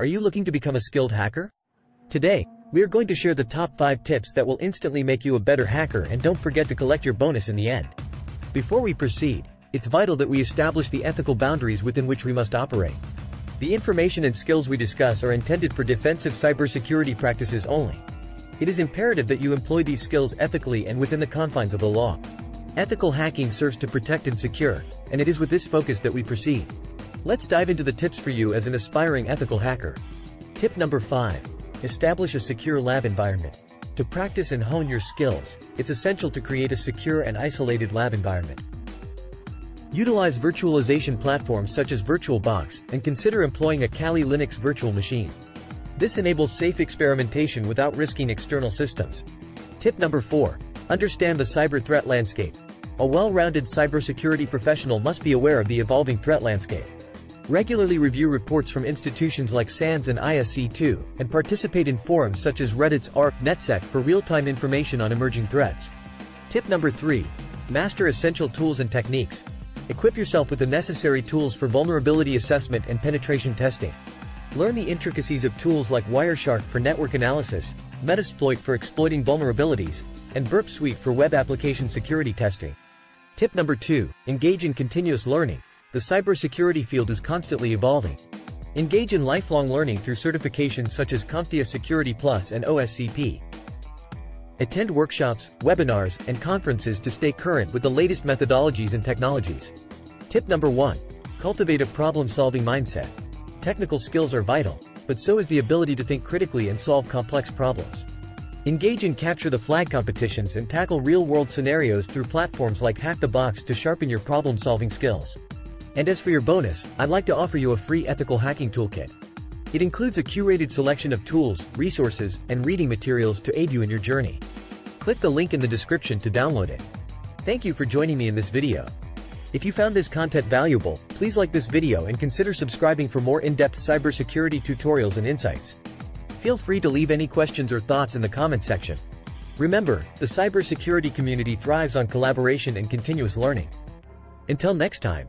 Are you looking to become a skilled hacker? Today, we are going to share the top 5 tips that will instantly make you a better hacker, and don't forget to collect your bonus in the end. Before we proceed, it's vital that we establish the ethical boundaries within which we must operate. The information and skills we discuss are intended for defensive cybersecurity practices only. It is imperative that you employ these skills ethically and within the confines of the law. Ethical hacking serves to protect and secure, and it is with this focus that we proceed. Let's dive into the tips for you as an aspiring ethical hacker. Tip number 5. Establish a secure lab environment. To practice and hone your skills, it's essential to create a secure and isolated lab environment. Utilize virtualization platforms such as VirtualBox, and consider employing a Kali Linux virtual machine. This enables safe experimentation without risking external systems. Tip number 4. Understand the cyber threat landscape. A well-rounded cybersecurity professional must be aware of the evolving threat landscape. Regularly review reports from institutions like SANS and ISC2, and participate in forums such as Reddit's ARP/NetSec for real-time information on emerging threats. Tip number 3. Master essential tools and techniques. Equip yourself with the necessary tools for vulnerability assessment and penetration testing. Learn the intricacies of tools like Wireshark for network analysis, Metasploit for exploiting vulnerabilities, and Burp Suite for web application security testing. Tip number 2. Engage in continuous learning. The cybersecurity field is constantly evolving. Engage in lifelong learning through certifications such as CompTIA Security Plus and OSCP. Attend workshops, webinars, and conferences to stay current with the latest methodologies and technologies. Tip number 1. Cultivate a problem-solving mindset. Technical skills are vital, but so is the ability to think critically and solve complex problems. Engage in capture-the-flag competitions and tackle real-world scenarios through platforms like Hack the Box to sharpen your problem-solving skills. And as for your bonus, I'd like to offer you a free ethical hacking toolkit. It includes a curated selection of tools, resources, and reading materials to aid you in your journey. Click the link in the description to download it. Thank you for joining me in this video. If you found this content valuable, please like this video and consider subscribing for more in-depth cybersecurity tutorials and insights. Feel free to leave any questions or thoughts in the comment section. Remember, the cybersecurity community thrives on collaboration and continuous learning. Until next time.